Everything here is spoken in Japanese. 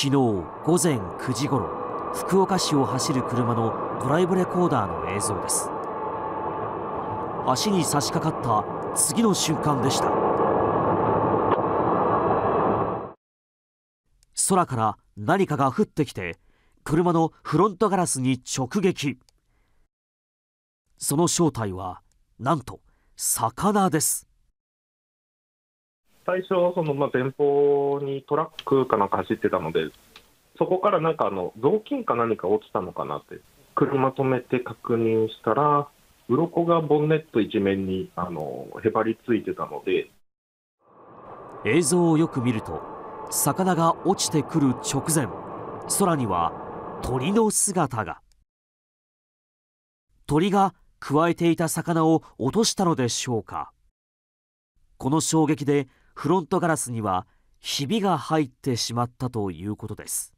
昨日午前9時ごろ、福岡市を走る車のドライブレコーダーの映像です。橋に差し掛かった次の瞬間でした。空から何かが降ってきて車のフロントガラスに直撃。その正体はなんと魚です。最初その前方にトラックかなんか走ってたので、そこからなんか雑巾か何か落ちたのかなって車止めて確認したら、鱗がボンネット一面にへばりついてたので。映像をよく見ると、魚が落ちてくる直前、空には鳥の姿が。鳥がくわえていた魚を落としたのでしょうか。この衝撃でフロントガラスにはひびが入ってしまったということです。